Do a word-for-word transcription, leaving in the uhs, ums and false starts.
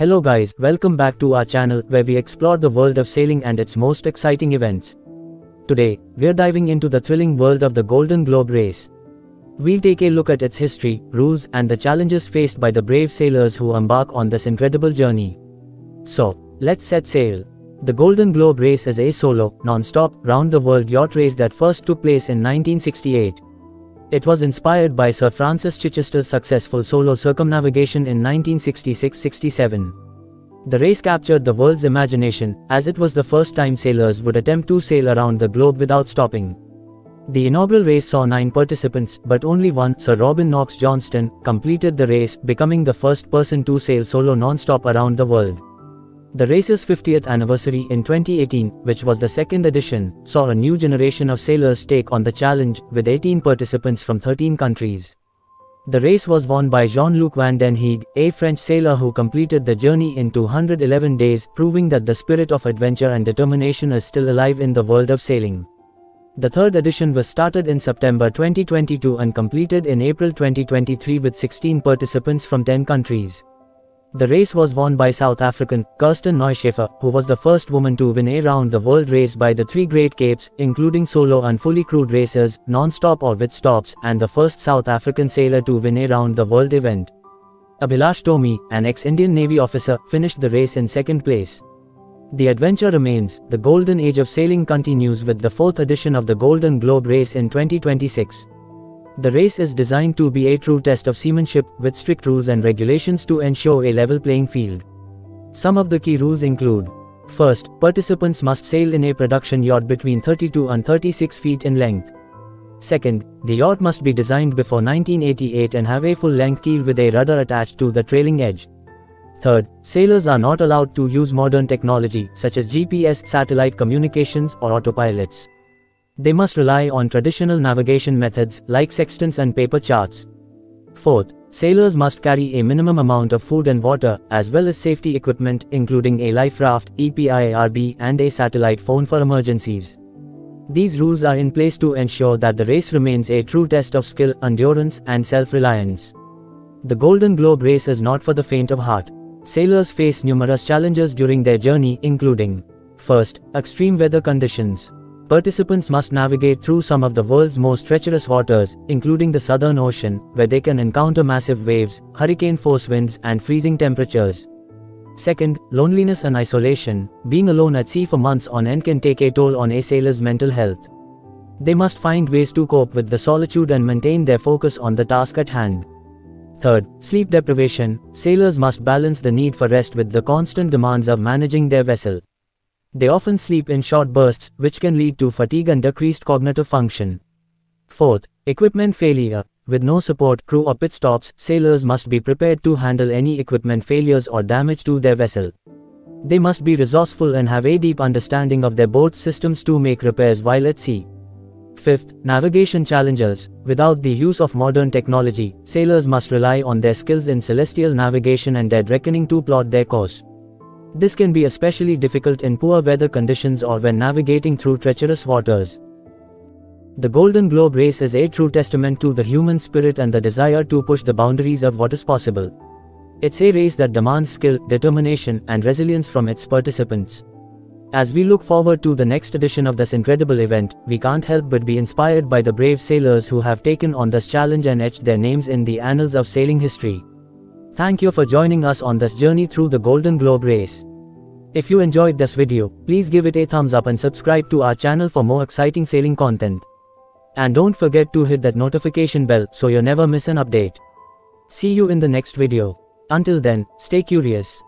Hello guys, welcome back to our channel where we explore the world of sailing and its most exciting events. Today, we're diving into the thrilling world of the Golden Globe Race. We'll take a look at its history, rules, and the challenges faced by the brave sailors who embark on this incredible journey. So, let's set sail. The Golden Globe Race is a solo, non-stop, round-the-world yacht race that first took place in nineteen sixty-eight. It was inspired by Sir Francis Chichester's successful solo circumnavigation in nineteen sixty-six sixty-seven. The race captured the world's imagination, as it was the first time sailors would attempt to sail around the globe without stopping. The inaugural race saw nine participants, but only one, Sir Robin Knox-Johnston, completed the race, becoming the first person to sail solo non-stop around the world. The race's fiftieth anniversary in twenty eighteen, which was the second edition, saw a new generation of sailors take on the challenge, with eighteen participants from thirteen countries. The race was won by Jean-Luc Van Den Heede, a French sailor who completed the journey in two hundred eleven days, proving that the spirit of adventure and determination is still alive in the world of sailing. The third edition was started in September twenty twenty-two and completed in April twenty twenty-three with sixteen participants from ten countries. The race was won by South African Kirsten Neuschäfer, who was the first woman to win a round-the-world race by the three Great Capes, including solo and fully crewed races, non-stop or with stops, and the first South African sailor to win a round-the-world event. Abhilash Tomy, an ex-Indian Navy officer, finished the race in second place. The adventure remains, the golden age of sailing continues with the fourth edition of the Golden Globe Race in twenty twenty-six. The race is designed to be a true test of seamanship, with strict rules and regulations to ensure a level playing field. Some of the key rules include: first, participants must sail in a production yacht between thirty-two and thirty-six feet in length. Second, the yacht must be designed before nineteen eighty-eight and have a full-length keel with a rudder attached to the trailing edge. Third, sailors are not allowed to use modern technology, such as G P S, satellite communications, or autopilots. They must rely on traditional navigation methods, like sextants and paper charts. Fourth, sailors must carry a minimum amount of food and water, as well as safety equipment, including a life raft, E P I R B, and a satellite phone for emergencies. These rules are in place to ensure that the race remains a true test of skill, endurance, and self-reliance. The Golden Globe Race is not for the faint of heart. Sailors face numerous challenges during their journey, including: first, extreme weather conditions. Participants must navigate through some of the world's most treacherous waters, including the Southern Ocean, where they can encounter massive waves, hurricane-force winds, and freezing temperatures. Second, loneliness and isolation. Being alone at sea for months on end can take a toll on a sailor's mental health. They must find ways to cope with the solitude and maintain their focus on the task at hand. Third, sleep deprivation. Sailors must balance the need for rest with the constant demands of managing their vessel. They often sleep in short bursts, which can lead to fatigue and decreased cognitive function. Fourth, equipment failure. With no support, crew, or pit stops, sailors must be prepared to handle any equipment failures or damage to their vessel. They must be resourceful and have a deep understanding of their boat's systems to make repairs while at sea. Fifth, navigation challenges. Without the use of modern technology, sailors must rely on their skills in celestial navigation and dead reckoning to plot their course. This can be especially difficult in poor weather conditions or when navigating through treacherous waters. The Golden Globe Race is a true testament to the human spirit and the desire to push the boundaries of what is possible. It's a race that demands skill, determination, and resilience from its participants. As we look forward to the next edition of this incredible event, we can't help but be inspired by the brave sailors who have taken on this challenge and etched their names in the annals of sailing history. Thank you for joining us on this journey through the Golden Globe Race. If you enjoyed this video, please give it a thumbs up and subscribe to our channel for more exciting sailing content. And don't forget to hit that notification bell so you never miss an update. See you in the next video. Until then, stay curious.